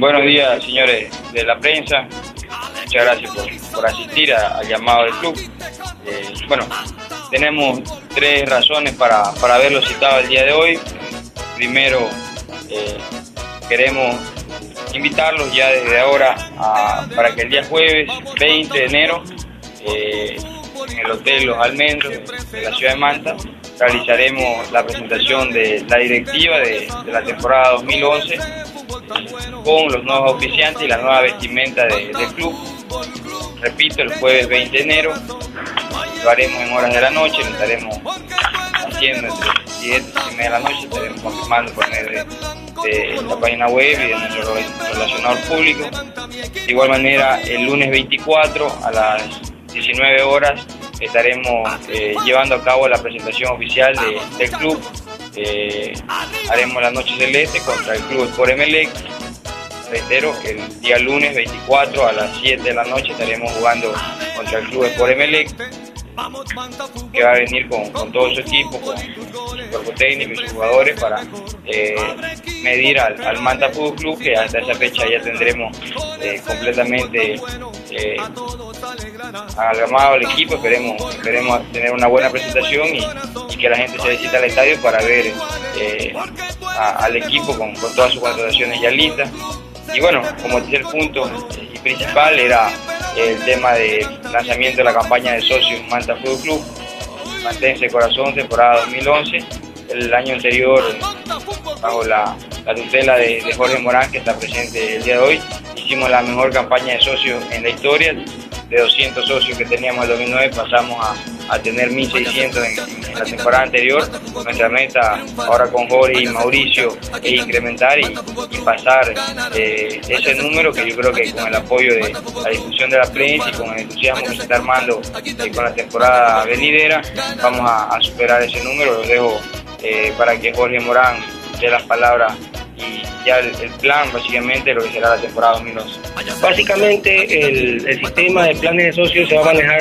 Buenos días, señores de la prensa. Muchas gracias por asistir al llamado del club. Bueno, tenemos tres razones para haberlo citado el día de hoy. Primero, queremos invitarlos ya desde ahora para que el día jueves 20 de enero en el Hotel Los Almendros de la ciudad de Manta realizaremos la presentación de la directiva de la temporada 2011 con los nuevos auspiciantes y la nueva vestimenta del club. Repito, el jueves 20 de enero lo haremos en horas de la noche, lo estaremos haciendo entre 7 y media de la noche, estaremos confirmando por medio de la página web y de nuestro relacionador público. De igual manera, el lunes 24 a las 19 horas estaremos llevando a cabo la presentación oficial del club. Haremos la noche celeste contra el Club Sport Emelec. Reitero, el día lunes 24 a las 7 de la noche estaremos jugando contra el Club Sport Emelec, que va a venir con todo su equipo, con su cuerpo técnico y sus jugadores para medir al Manta Fútbol Club, que hasta esa fecha ya tendremos completamente alarmado el equipo. Esperemos tener una buena presentación y que la gente se visite al estadio para ver al equipo con todas sus contrataciones ya listas. Y bueno, como tercer punto y principal era el tema de lanzamiento de la campaña de socios Manta Fútbol Club, Mantense de Corazón, temporada 2011. El año anterior, bajo la tutela de Jorge Morán, que está presente el día de hoy, hicimos la mejor campaña de socios en la historia. De 200 socios que teníamos en el 2009 pasamos a tener 1.600 en la temporada anterior. Nuestra meta ahora con Jorge y Mauricio es incrementar y pasar ese número, que yo creo que con el apoyo de la difusión de la prensa y con el entusiasmo que se está armando con la temporada venidera, vamos a superar ese número. Lo dejo para que Jorge Morán dé las palabras y ya el plan básicamente de lo que será la temporada 2011. Básicamente el sistema de planes de socios se va a manejar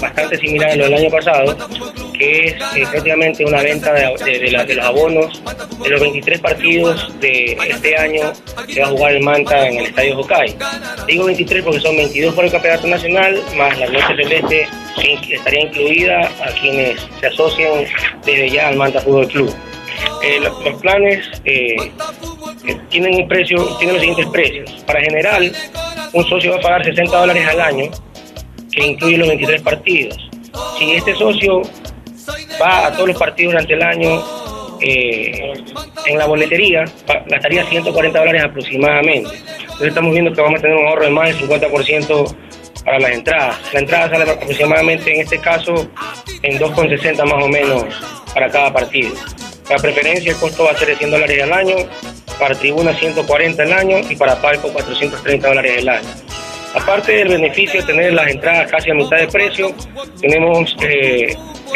bastante similar a lo del año pasado, que es prácticamente una venta de los abonos. De los 23 partidos de este año se va a jugar el Manta en el Estadio Jokai. Digo 23 porque son 22 por el Campeonato Nacional, más la noche celeste que estaría incluida a quienes se asocien desde ya al Manta Fútbol Club. Los planes tienen los siguientes precios. Para general, un socio va a pagar $60 al año, que incluye los 23 partidos. Si este socio va a todos los partidos durante el año, en la boletería gastaría $140 aproximadamente. Entonces estamos viendo que vamos a tener un ahorro de más del 50% para las entradas. La entrada sale aproximadamente, en este caso, en 2,60 más o menos para cada partido. La preferencia, el costo va a ser de $100 al año, para tribuna $140 al año y para palco $430 al año. Aparte del beneficio de tener las entradas casi a mitad de precio, tenemos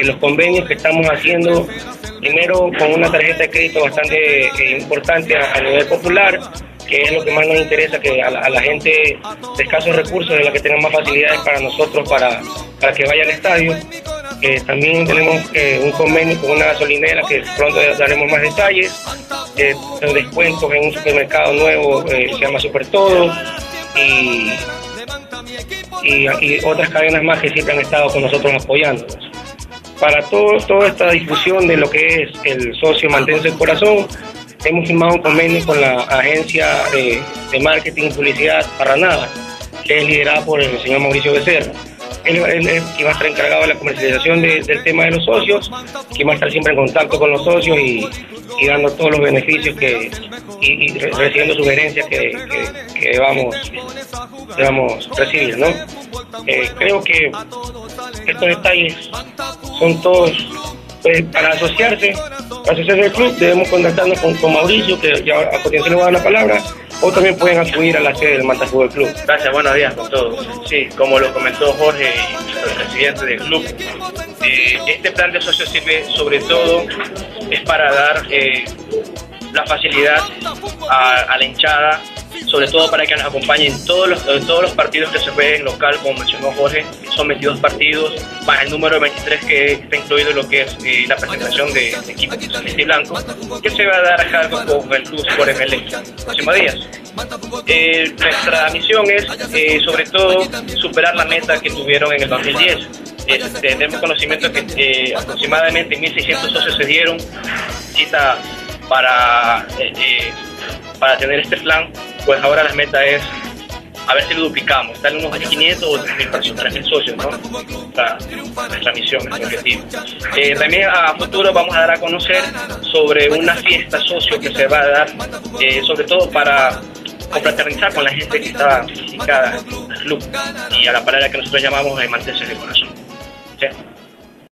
los convenios que estamos haciendo, primero con una tarjeta de crédito bastante importante a nivel popular, que es lo que más nos interesa, que a la gente de escasos recursos es la que tenga más facilidades para nosotros para que vaya al estadio. También tenemos un convenio con una gasolinera, que pronto daremos más detalles, descuentos en un supermercado nuevo que se llama Supertodo y otras cadenas más que siempre han estado con nosotros apoyándonos. Para toda esta difusión de lo que es el socio Mantense el Corazón, hemos firmado un convenio con la agencia de marketing y publicidad Paranada, que es liderada por el señor Mauricio Becerra. Él va a estar encargado de la comercialización del tema de los socios, que va a estar siempre en contacto con los socios y dando todos los beneficios y recibiendo sugerencias que debamos recibir, ¿no? Creo que estos detalles son todos. Pues para asociarse al club debemos contactarnos con Mauricio, que ya a continuación le voy a dar la palabra, o también pueden acudir a la sede del Manta Fútbol Club. Gracias, buenos días con todos. Sí, como lo comentó Jorge, el presidente del club, este plan de socios sirve sobre todo es para dar la facilidad a la hinchada, sobre todo para que nos acompañen en todos los partidos que se jueguen local, como mencionó Jorge, son 22 partidos, más el número 23 que está incluido en lo que es la presentación de equipo de San Cristi Blanco, que se va a dar a cargo con el Club Sport ML en los próximos días. Nuestra misión es, sobre todo, superar la meta que tuvieron en el 2010. Tenemos conocimiento que aproximadamente 1.600 socios se dieron cita para tener este plan. Pues ahora la meta es a ver si lo duplicamos, darle unos 1.500 o 3.000 socios, ¿no? Nuestra misión, nuestro objetivo. También a futuro vamos a dar a conocer sobre una fiesta socio que se va a dar, sobre todo para confraternizar con la gente que está dedicada al club y a la palabra que nosotros llamamos Mantense de Corazón. ¿Sí?